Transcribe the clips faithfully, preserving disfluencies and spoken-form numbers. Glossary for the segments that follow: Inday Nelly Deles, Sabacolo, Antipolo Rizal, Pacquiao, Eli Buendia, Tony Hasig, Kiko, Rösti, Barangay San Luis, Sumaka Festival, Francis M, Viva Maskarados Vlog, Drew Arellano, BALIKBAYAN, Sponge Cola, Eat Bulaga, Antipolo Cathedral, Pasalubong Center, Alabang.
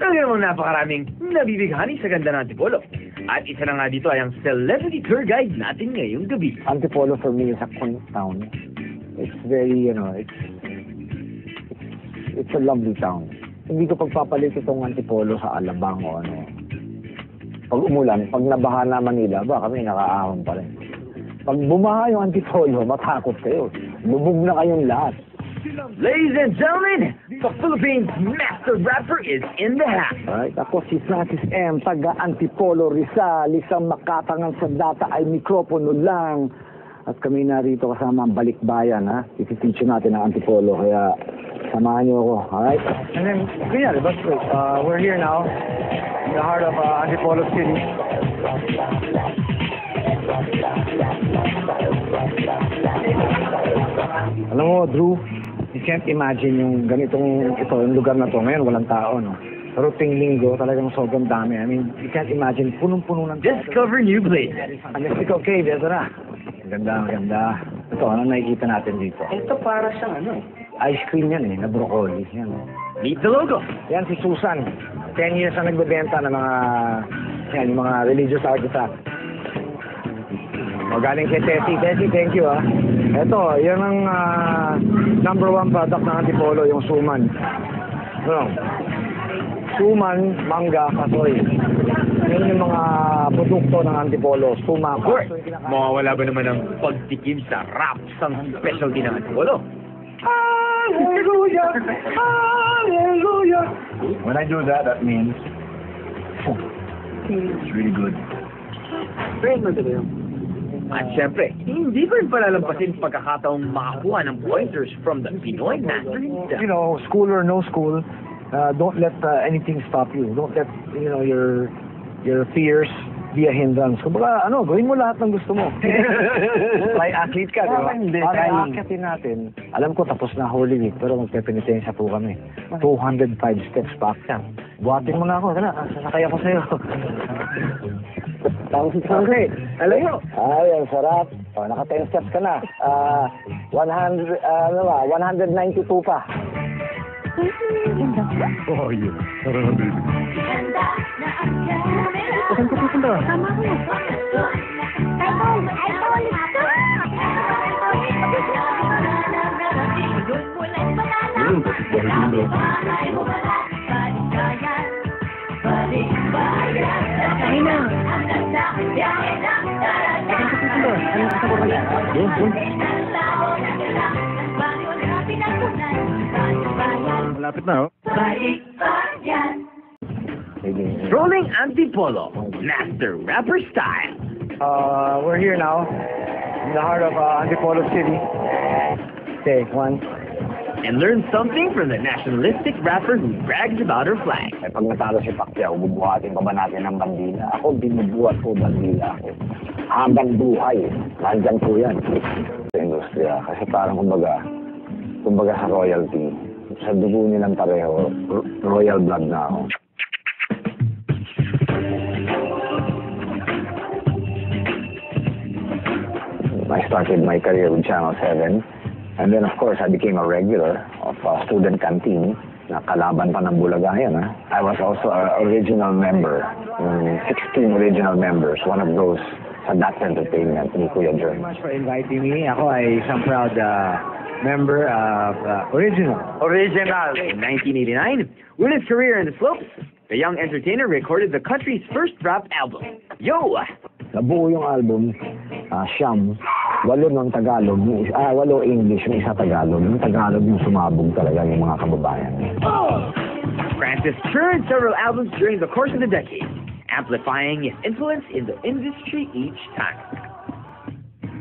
Talaga namang napakaraming nabibighani sa ganda ng Antipolo. At isa na nga dito ay ang celebrity tour guide natin ngayong gabi. Antipolo for me is a quaint town. It's very, you know, it's, it's a lovely town. Hindi ko pagpapalit itong Antipolo sa Alabang o ano. Pag umulan, pag nabaha na Manila, ba kami nakaahon pa rin. Pag bumaha yung Antipolo, matakot kayo. Lubog na kayong lahat. Ladies and gentlemen, the Philippines master rapper is in the house. Alright, ako si Francis M, taga Antipolo Rizal, isang makatangang sa data ay mikropono lang. At kami narito kasama ang Balikbayan, ha? Iti-teach natin ang Antipolo, kaya samahan niyo ako, alright? And then, kunyari, but wait, uh, we're here now, in the heart of uh, Antipolo City. Alam mo, Drew, you can't imagine yung ganitong ito, yung lugar na to. Ngayon, walang tao, no? Pero ting linggo, talagang sobrang dami. I mean, you can't imagine, punong-puno ng tao. Discover new place. Ang Mexican Cave, ito na. Ang ganda, ang ganda. Ito, anong nakikita natin dito? Ito para sa ano eh? Ice cream yan eh, na broccoli. Yan. Meet the logo. Yan, si Susan. Ten years na nagbebenta ng mga, yan, mga religious artifacts. O, galing kay Tessie. Tessie, thank you, ah. Eto, yan ang uh, number one product ng Antipolo, yung suman. Ano? Suman, mangga, kasoy. Yun yung mga produkto ng Antipolo. Sumaka. Of course, mawawala ba naman ang pagtikim sa rap sa specialty ng Antipolo? Hallelujah! Hallelujah! When I do that, that means it's really good. Very good to do. At syempre, hindi ko rin palalampasin pagkakataong makakuha ng pointers from the Pinoy master. You know, school or no school, uh, don't let uh, anything stop you. Don't let, you know, your your fears be a hindrance. Kumbaga, ano, gawin mo lahat ng gusto mo. Fly athlete ka, di ba? Para akitin natin. Alam ko, tapos na Holy Week, pero magpe-penitensya po kami. two hundred five steps back. Buhatin mo na ako, tala, sasakay ako sa'yo. Tapos ito ang great. Alam mo? Ay, ang sarap. Oh, naka ten steps ka na. Uh, one hundred, uh, ano ba? one ninety-two pa. Oh, yeah. Sarap na baby. Saan ka pupunta? Tama ko. I told, I told you. Ayun na. Malapit na, oh. Rolling Antipolo, master rapper style. Uh, we're here now, in the heart of uh, Antipolo City. Take one. And learn something from the nationalistic rapper who brags about her flag. Eh, pag natalo si Pacquiao, bubuhatin pa ba natin ang bandila? Ako, binubuhat ko bandila ako. Habang buhay, nandyan ko yan. Sa industriya, kasi parang kumbaga, kumbaga sa royalty. Sa dugo nilang pareho, royal blood na ako. I started my career with Channel seven. And then, of course, I became a regular of uh, student canteen. Nakalaban pa ng Bulaga yan, ha? I was also an original member, um, sixteen original members, one of those sa That's Entertainment ni Kuya Jerry. Thank you very much for inviting me. Ako ay isang proud uh, member of uh, Original. Original. In nineteen eighty-nine, with his career in the slopes, the young entertainer recorded the country's first rap album, Yo! Nabuo yung album, uh, Siyam. Walo ng Tagalog, ah, walo English, may isa Tagalog. Yung Tagalog yung sumabog talaga yung mga kababayan. Oh! Francis churned several albums during the course of the decade, amplifying his influence in the industry each time.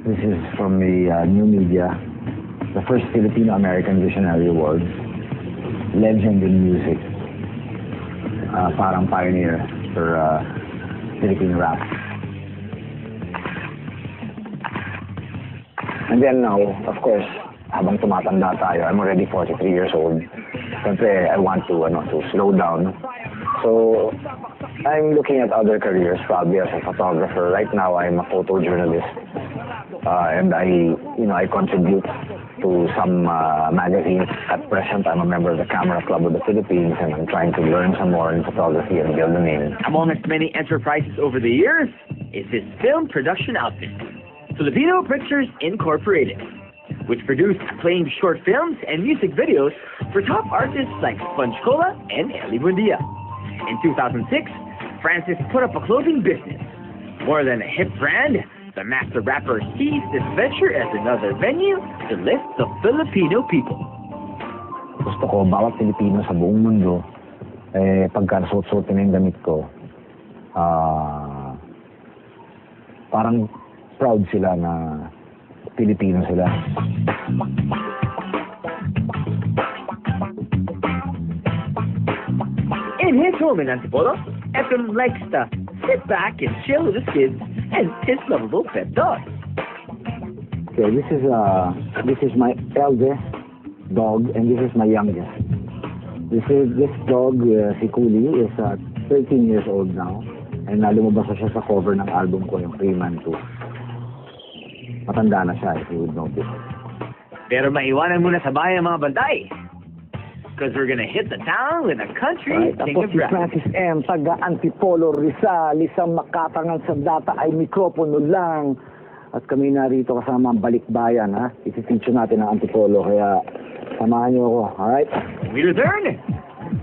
This is from the uh, New Media, the first Filipino-American Visionary Awards, Legend in Music, uh, parang pioneer for uh, Philippine rap. And then now, of course, habang tumatanda tayo, I'm already forty-three years old. Siyempre, I want to, ano, to slow down. So, I'm looking at other careers, probably as a photographer. Right now, I'm a photojournalist. Uh, and I, you know, I contribute to some uh, magazines. At present, I'm a member of the Camera Club of the Philippines, and I'm trying to learn some more in photography and build a name. Among its many enterprises over the years is this film production outfit, Filipino Pictures Incorporated, which produced acclaimed short films and music videos for top artists like Sponge Cola and Eli Buendia. In two thousand six, Francis put up a clothing business. More than a hip brand, the master rapper sees this venture as another venue to lift the Filipino people. Gusto ko bawat Filipino sa buong mundo, eh, pagkasuot-suotin na yung damit ko, ah, parang proud sila na Pilipino sila. In his home in Antipolo, Efren likes to sit back and chill with his kids and his lovable pet dog. Okay, this is uh, this is my eldest dog, and this is my youngest. This is this dog, uh, si Kuli, is uh, thirteen years old now, and nalumabasa siya sa cover ng album ko, yung Freeman two. Matanda na siya, if you would notice. Pero maiwanan muna sa bayan mga bantay. Because we're gonna hit the town with a country. Tapos si Francis M, taga Antipolo Rizal, isang makatangal sa data ay mikropono lang. At kami narito kasama ang Balikbayan, ha? Isisensyo natin ang Antipolo, kaya samahan niyo ako, alright? We return!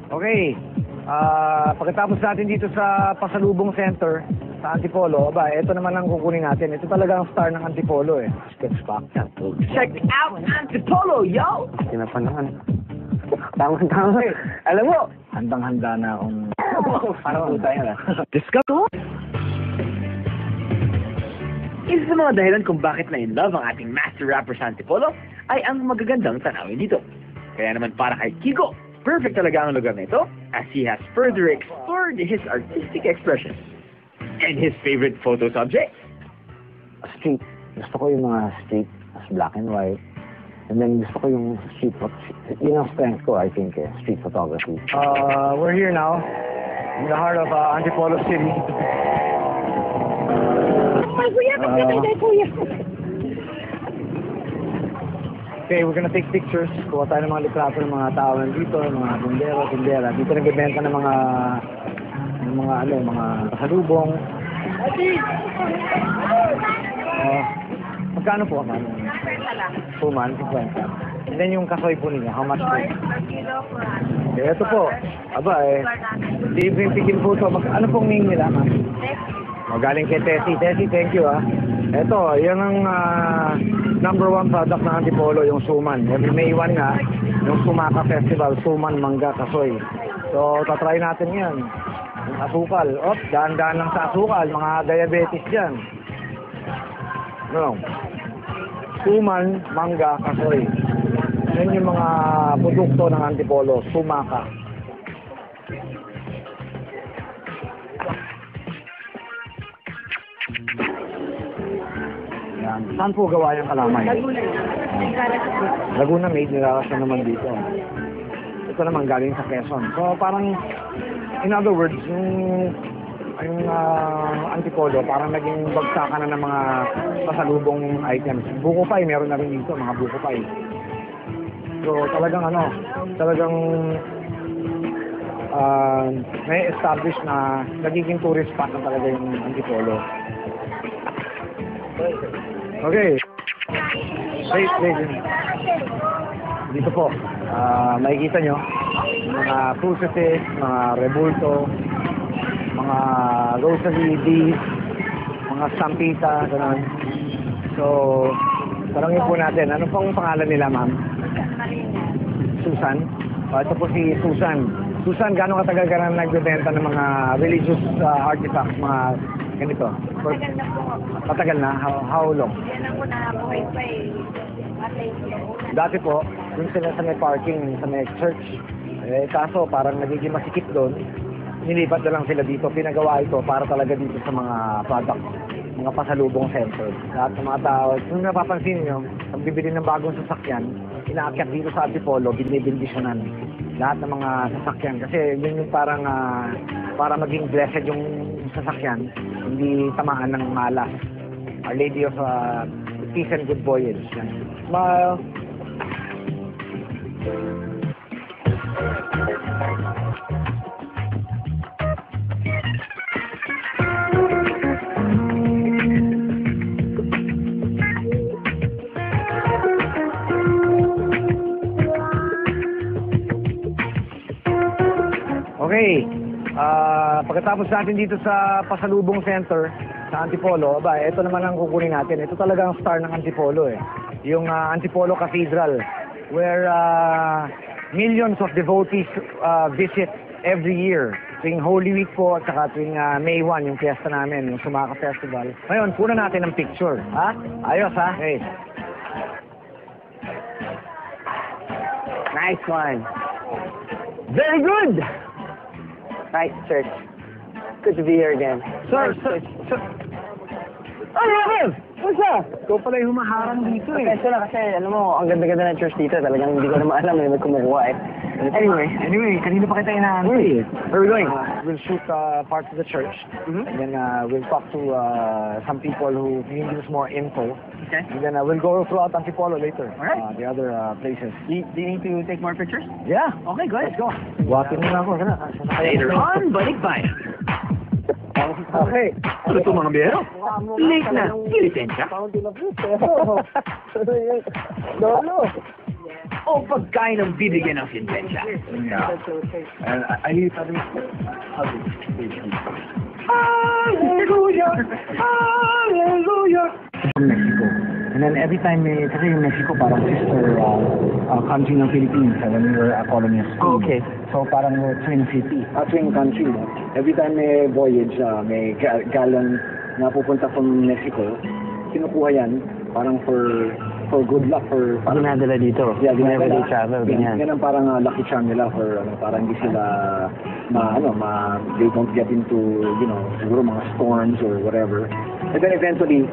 Okay, uh, pagkatapos natin dito sa Pasalubong Center, sa Antipolo, aba, ito naman ang kukunin natin. Ito talaga ang star ng Antipolo, eh. Check out Antipolo, yo! Tinapanaan. Tama-tama. Alam mo, handang-handa na akong... Parang tayo na. Discover! Isa sa mga dahilan kung bakit na-in-love ang ating master rapper sa Antipolo ay ang magagandang tanawin dito. Kaya naman para kay Kiko, perfect talaga ang lugar nito as he has further explored his artistic expression. And his favorite photo subject? Street. Gusto ko yung mga street as black and white. And then gusto ko yung street, yun ang strength ko, I think, eh, street photography. Uh, we're here now, in the heart of uh, Antipolo City. Oh my kuya, magkakita yung kuya! Okay, we're gonna take pictures. Kuha tayo ng mga litrato ng mga tao nandito, mga bundera, bundera. Dito nagbibenta ng mga... ng mga ano, mga pasalubong. Uh, magkano po ang ano? Puman, fifty. And then yung kasoy po niya, how much po? Okay, ito po. Aba eh, tigil po ito. Ano pong name nila, ma'am? Magaling kay Tessie. Tessie, thank you ah. Ito, yan ang uh, number one product ng Antipolo, yung suman. Every May first nga, yung Sumaka Festival, suman, mangga, kasoy. So, tatry natin yan. Asukal. Op, daan-daan lang sa asukal. Mga diabetes dyan. No. Suman, mangga, kasoy. Yan yung mga produkto ng Antipolo. Sumaka. Yan. Saan po gawa yung kalamay? Laguna. Laguna made. Nilalasan naman dito. Ito naman galing sa Quezon. So, parang... In other words, yung, yung uh, Antipolo, parang naging bagsakan na ng mga pasalubong items. Buko pie, meron na rin dito, mga buko pie. So, talagang ano, talagang uh, may establish na nagiging tourist spot na talaga yung Antipolo. Okay. Wait, wait. Dito po, uh, makikita nyo, mga processes, mga rebulto, mga rosary beads, mga sampita, gano'n. So, tarangin po natin. Ano pang pangalan nila, ma'am? Susan. O, ito po si Susan. Susan, gano'ng katagal ka na nagbebenta ng mga religious uh, artifacts, mga ganito? Katagal na po. Katagal na? How, how long? Yan ang muna ako ay dati po, yung sila sa may parking, sa may church, eh, kaso parang nagiging masikip doon, nilipat na lang sila dito. Pinagawa ito para talaga dito sa mga product, mga pasalubong center. Lahat ng mga tao, kung napapansin nyo, pag bibili ng bagong sasakyan, inaakyat dito sa Antipolo, binibindisyonan. Lahat ng mga sasakyan, kasi yun yung parang, uh, para maging blessed yung sasakyan, hindi tamaan ng malas. Our Lady of uh, Peace and Good Voyage. Smile. Okay, uh, pagkatapos natin dito sa Pasalubong Center, sa Antipolo, ba, ito naman ang kukunin natin. Ito talaga ang star ng Antipolo eh. Yung uh, Antipolo Cathedral, where uh, millions of devotees uh, visit every year. Tuwing Holy Week po, at saka tuwing uh, May first, yung fiesta namin, yung Sumaka Festival. Ngayon, puna natin ang picture. Ha? Ayos ha? Okay. Nice one. Very good! Right, church. Good to be here again. Sir, sir, sir. Oh, Robin! What's up? Ikaw pala yung humaharang dito eh. Kasi na kasi, alam mo, ang ganda-ganda ng church dito. Talagang hindi ko naman alam eh, may kumukuha eh. Anyway. Anyway, kanina pa kita inaantay eh. Where are we going? Uh, we'll shoot uh, parts of the church. Mm-hmm. And then uh, we'll talk to uh, some people who can give us more info. Okay. And then uh, we'll go throughout Antipolo later. Alright. Uh, the other uh, places. Do you, do you need to take more pictures? Yeah. Okay, go ahead. Let's go. Walking na ako. Later on, Balikbayan. Okay. Ano ito mga biyero? Late na. Kilitin siya. Lolo. O pagkain ang bibigyan ng sintensya. Yeah. And I need to have a station. Hallelujah! Hallelujah! Mexico. And then every time, eh, kasi yung Mexico parang sister uh, uh, country ng Philippines when we were a colony of Spain. Okay. So parang uh, twin city, uh, twin country. Every time may voyage, uh, may ga galon na pupunta from Mexico, kinukuha yan parang for for good luck. For ginadala dito. Yeah, ginadala. Whenever they travel, ganyan. Ganyan parang uh, lucky charm nila for uh, parang hindi sila ma, ano, ma, they don't get into, you know, siguro mga storms or whatever. And then eventually,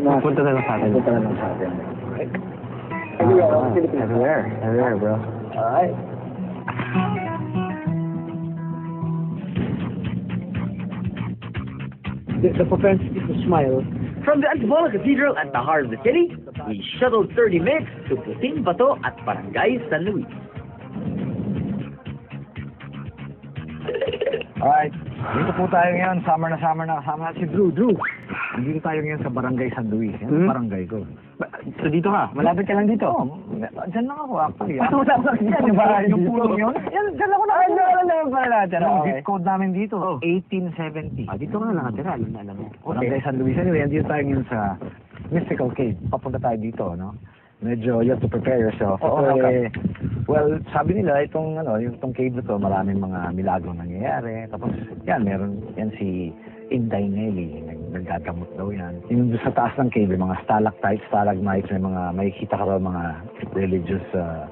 napunta na lang sa atin. Napunta na lang sa atin. Alright? Everywhere, ah, everywhere, everywhere, bro. Alright. The, the propensity to smile. From the Antipolo Cathedral at the heart of the city, we shuttled thirty minutes to Puting Bato at Barangay San Luis. Alright, dito po tayo ngayon. Summer na summer na kasama natin si Drew. Drew! Dito tayo ngayon sa Barangay San Luis. Yan ang hmm? barangay ko. So dito ka? Malapit ka lang dito? Oo. Oh, dyan lang ako actually. Ano wala ko dyan? Yung barangay yung pulong yun? Yan, dyan ako na. Ay, dyan lang naman pala natin. Yung zip code namin dito, eighteen seventy. Ah, dito ka na lang natin. Alam na alam mo. Barangay San Luis. Anyway, dito tayo ngayon sa Mystical Cave. Papunta tayo dito, no? Medyo you have to prepare yourself. Oh, okay. Eh, well, sabi nila itong ano, yung tong cave na to, maraming mga milagro nangyayari. Tapos yan, meron yan si Inday Nelly, naggagamot daw yan. Yung sa taas ng cave, mga stalactites, stalagmites, may mga may kita ka raw mga religious uh,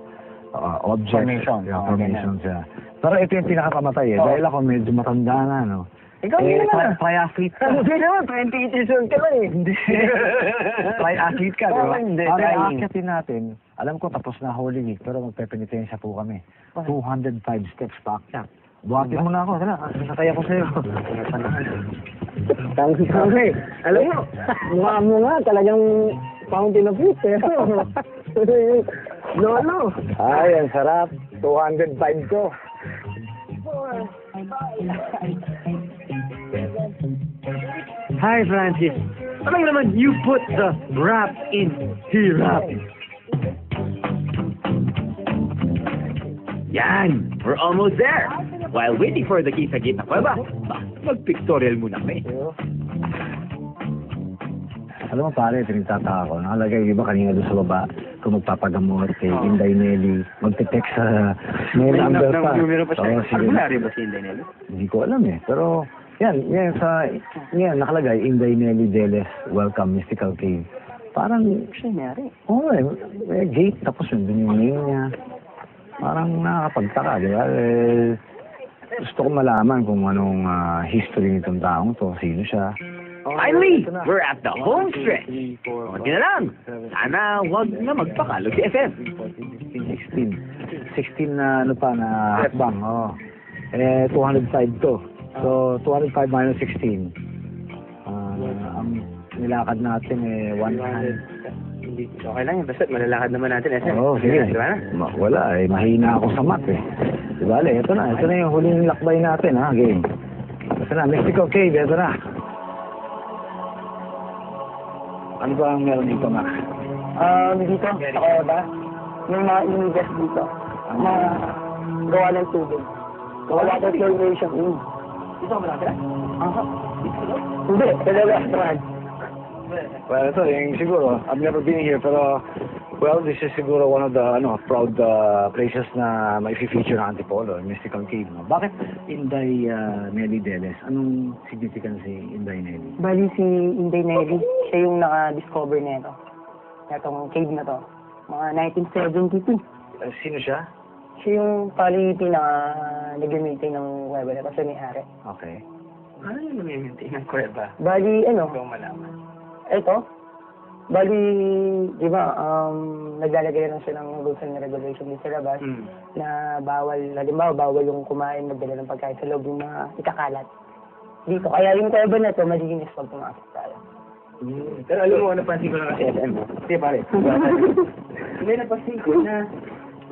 uh, objects, Formation. yeah, formations. Okay. Yeah. Pero ito yung pinakapamatay eh. Oh. Dahil ako medyo matanda na, no. Ikaw eh, hindi naman. Tri-athlete ka. Hindi naman, twenty-eight years old ka lang eh. Hindi. Tri-athlete ka, diba? Hindi. Ang aakyatin natin, alam ko tapos na Holy Week, pero magpepenitensya po kami. two hundred five steps pa akyat. Buhatin mo na ako, tala. Nakaya ko sa'yo. Thank you, Francis. Alam mo, mukha mo nga, talagang fountain of youth eh. Lolo. Ay, ang sarap. two hundred five ko. Hi, Francis. Alam naman, you put the rap in hirap. Yan! We're almost there! While waiting for the key sa gitna kuweba, mag-pictorial muna kami. Alam mo pare, tinitata ako. Nakalagay iba kanina doon sa baba kung magpapagamot kay oh. Inday Nelly. Magte-text sa may number pa. Oo, sige. Albularyo ba si Inday Nelly? Hindi ko alam eh. Pero, yan, yan sa, yan, nakalagay, Inday Nelly Deles, welcome, Mystical Cave. Parang, siyempre. Oo eh, may gate, tapos yun, dun yung name niya. Parang nakakapagtaka, di ba? Eh, gusto ko malaman kung anong uh, history nitong taong to, sino siya. Finally, we're at the home stretch. Huwag na lang. Sana huwag na magpakalog si F M. sixteen. sixteen na ano pa na hakbang, oo. Oh. Eh, two hundred five to. So, two hundred five minus sixteen. Uh, ang nilakad natin eh, one hundred. Okay lang yun, basta malalakad naman natin. Eh, oo, sige. Ma wala eh, mahina ako sa mat eh. Bale, ito na, ito na yung huling lakbay natin ha, game. Ito na, Mexican Cave, ito na. Ano ba ang meron dito na? Ah, uh, dito, ako ba? Yung mga inigas dito. Ang mga gawa ng tubig. Gawa ng exploration. Dito ba natin? Aha. Hindi, talaga strand. Well, ito yung siguro, I've never been here, pero, well, this is siguro one of the, ano, proud uh, places na may feature na Antipolo, Mexican Cave. No? Bakit Inday uh, Nelly Deles? Anong significance si Inday Nelly? Bali si Inday Nelly, siya yung naka-discover na ito, itong cave na to, mga nineteen seventies. Uh, sino siya? Siya yung pali pinaka-nag-maintain ng kuweba na ito, siya may-ari. Okay. Ano yung nag-maintain ng kuweba? Bali, ano? Ikaw malaman. Ito, bali, di ba, um, naglalagay lang siya ng rules and regulations sa labas mm. na bawal, halimbawa, bawal yung kumain, magdala ng pagkain sa loob yung mga ikakalat dito. Kaya yung kuweba na ito, malinis pag pumasok tayo. Mm. Pero alam mo, napansin ko lang kasi S M. Sige pare. Hindi, napansin ko na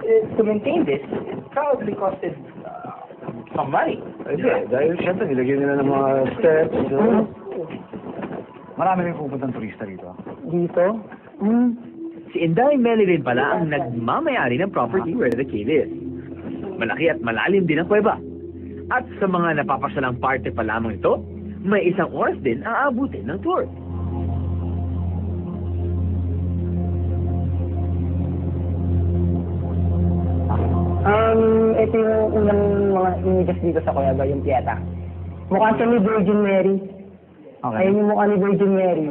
uh, to maintain this, it probably costed uh, some money. Yeah, dahil siyempre, nilagyan nila ng mga steps. So. Marami rin pupuntang turista dito. Dito? Hmm. Si Inday Nelly rin pala ang nagmamayari ng property where the cave is. Malaki at malalim din ang kuweba. At sa mga napapasyalang parte pa lamang ito, may isang oras din ang aabutin ng tour. Um, ito yung unang mga images dito sa kuweba, yung piyeta. Mukhang siya ni Virgin Mary. Okay. Ayun yung mukha ni Virgin Mary.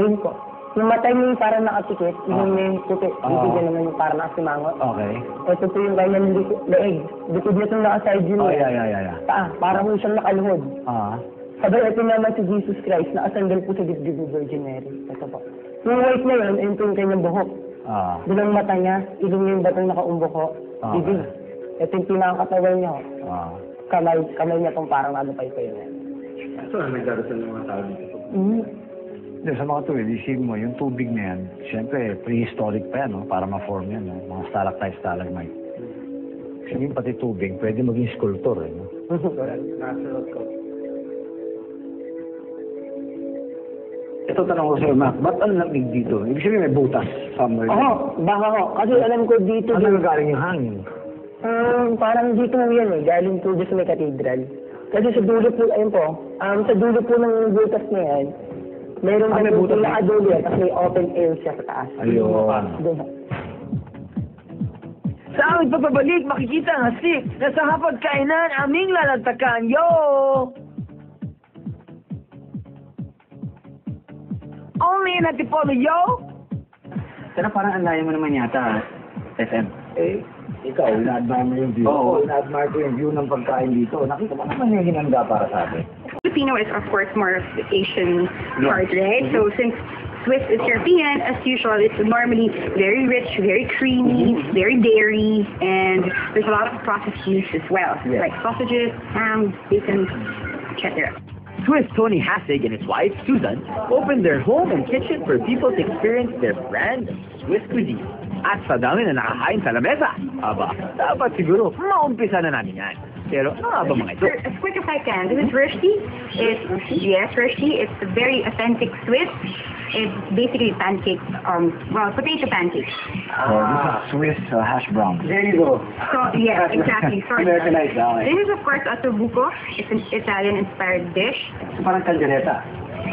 Ayun ko. Yung matay mo yung parang nakatikit, yung oh. may puti. Ibigyan oh. naman yung parang nakasimangot. Okay. Ito po yung kanyang leeg. Bukod na itong nakaside yun. Oh, yeah, yeah, yeah, yeah. Paa, parang mo siyang nakaluhod. Uh-huh. Sabay, ito naman si Jesus Christ, nakasandal po sa dibdib ni Virgin Mary. Ito po. Yung white na yun, ayun po yung kanyang buhok. Uh-huh. Bilang mata niya, ilong niya yung batang nakaumboko. Uh-huh. Ibig. Ito yung pinakakatawan niya. Uh-huh. Kamay, kamay niya itong parang nanapay pa yun. Ito na nagdarasal ng mga tao dito. Mm-hmm. Dito sa mga tuwid, isipin mo, yung tubig na yan, siyempre, prehistoric pa yan, no? Para ma-form yan, no? Mga stalactite, stalagmite. Kasi pati tubig, pwede maging sculptor, eh, no? Natural sculptor. Ito tanong ko sa'yo, Mac, ba't ang lamig dito? Ibig sabihin may butas somewhere. Oo, baka ko. Kasi alam ko dito... Ano nagagaling yung hangin? Um, parang dito yan, eh. Galing po dito sa may cathedral. Kasi sa dulo po, ayun po, um, sa dulo po ng butas na yan, mayroon kami po nakadulo yan, kasi may open air siya sa taas. Ayun. Sa aming pagbabalik, makikita ang hasik na sa hapagkainan aming lalagtakan. Yo! Only in Antipolo, yo! Pero parang anlaya mo naman yata, S M. Eh? Ikaw, ina-admire mo yung view. Oo, ina-admire ko yung view ng pagkain dito. Nakita mo naman yung hinanda para sa atin. Filipino is, of course, more of the Asian part, right? So, since Swiss is European, as usual, it's normally very rich, very creamy, very dairy, and there's a lot of processed meats as well, like sausages, ham, bacon, et cetera. Swiss Tony Hasig and his wife, Susan, opened their home and kitchen for people to experience their brand of Swiss cuisine. At sa dami na nakakain sa lamesa, aba, dapat siguro maumpisa na namin yan. Pero ano nga ba mga ito? As quick as I can, this is Rösti. It's, yes, Rösti. It's a very authentic Swiss. It's basically pancakes, um, well, potato pancakes. Uh, oh, this is Swiss uh, hash brown. There you go. So, yes, exactly. So, Americanized. This is, of course, attobuco. It's an Italian-inspired dish. So, parang caldereta.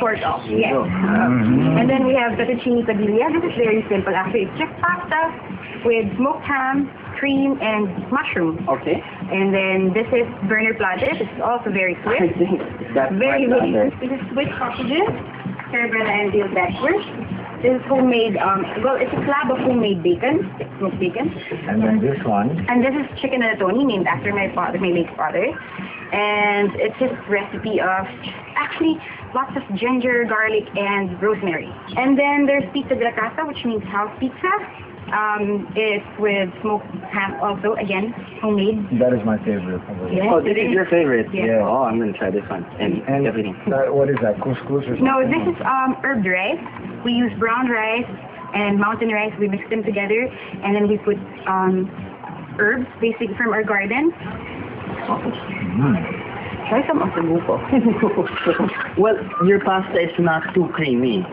Sort of, yes. Mm-hmm. And then we have fettuccine padilla. This is very simple, actually. It's just pasta with smoked ham, cream, and mushroom. Okay. And then this is Berner platter. It's also very Swiss. I think that's very right Swiss. This is Swiss sausages, cerebella and veal bratwurst. This is homemade, um, well, it's a slab of homemade bacon, smoked bacon. And then this one. And this is chicken rigatoni, named after my father, my late father. And it's his recipe of actually lots of ginger, garlic, and rosemary. And then there's pizza della casa, which means house pizza. Um, it's with smoked ham also, again, homemade. That is my favorite. Yes. Oh, this is your favorite? Yeah. yeah. Oh, I'm going to try this one. And, and everything. That, what is that, couscous or something? No, this is um, herb rice. We use brown rice, and mountain rice. We mix them together, and then we put um, herbs, basically from our garden. Mm. Try some of the buko. Well, your pasta is not too creamy.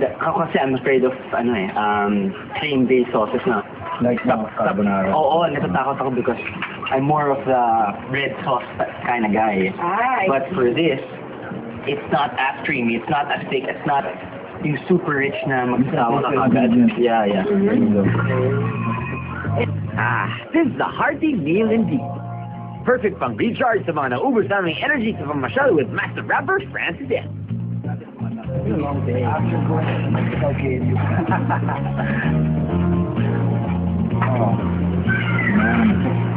The, kasi I'm afraid of ano eh, um, cream-based sauces na. Like no, carbonara. Oo, oh, natatakot ako because I'm more of the red sauce kind of guy. Ah, but for this, it's not as creamy, it's not as thick, it's not yung super rich na magsasawa ka agad. Yeah, yeah. Mm-hmm. Ah, this is a hearty meal indeed. Perfect pang recharge sa mga naubos naming energy sa pamasyal with master rapper Francis M.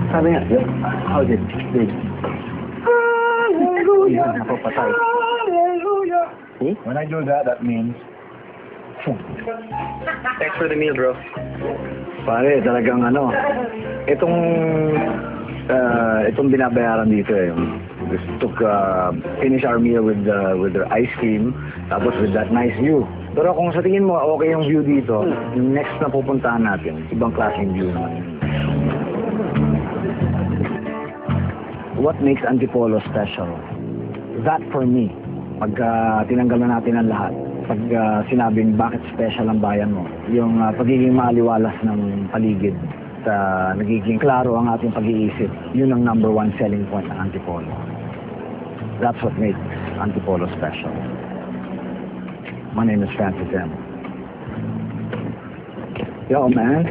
Sabi nga, how's it? Hallelujah! Hallelujah! See? When I do that, that means... Thanks for the meal, bro. Pare, talagang ano, itong... Uh, itong binabayaran dito eh. We took, uh, finish our meal with uh, with the ice cream, tapos with that nice view. Pero kung sa tingin mo, okay yung view dito, yung next na pupuntahan natin, ibang klaseng view naman. What makes Antipolo special? That for me, pag uh, tinanggal na natin ang lahat, pag uh, sinabing bakit special ang bayan mo, yung uh, pagiging maaliwalas ng paligid, Uh, nagiging klaro ang ating pag-iisip. Yun ang number one selling point ng Antipolo. That's what makes Antipolo special. My name is Francis M. Yo, man.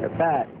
You're back.